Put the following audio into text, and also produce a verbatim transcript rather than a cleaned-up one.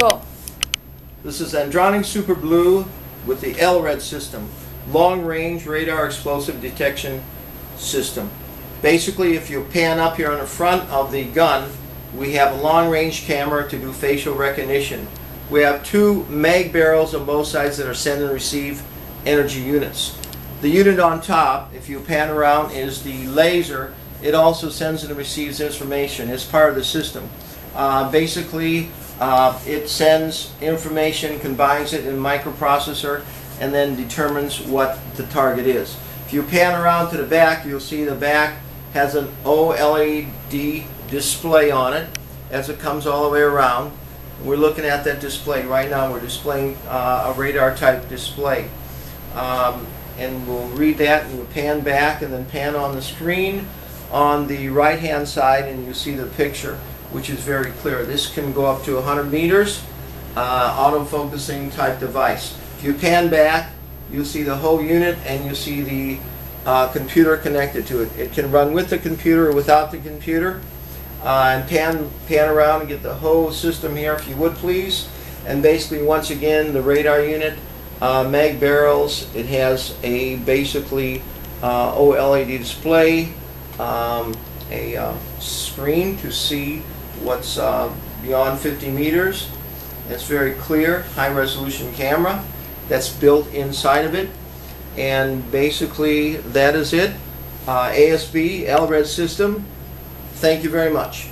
Cool. This is Andronic Super Blue with the L red system, long range radar explosive detection system. Basically, if you pan up here on the front of the gun, we have a long range camera to do facial recognition. We have two mag barrels on both sides that are send and receive energy units. The unit on top, if you pan around, is the laser. It also sends and receives information. It's part of the system. Uh, basically, uh, it sends information, combines it in microprocessor, and then determines what the target is. If you pan around to the back, you'll see the back has an O L E D display on it as it comes all the way around. We're looking at that display right now. We're displaying uh, a radar type display. Um, and we'll read that, and we'll pan back and then pan on the screen on the right hand side, and you see the picture, which is very clear. This can go up to one hundred meters, uh, auto-focusing type device. If you pan back, you'll see the whole unit, and you'll see the uh, computer connected to it. It can run with the computer or without the computer. Uh, and pan, pan around and get the whole system here, if you would please. And basically, once again, the radar unit, uh, mag barrels, it has a basically uh, O L E D display, um, a uh, screen to see what's uh, beyond fifty meters. It's very clear, high resolution camera that's built inside of it. And basically, that is it. Uh, A S B, L red system. Thank you very much.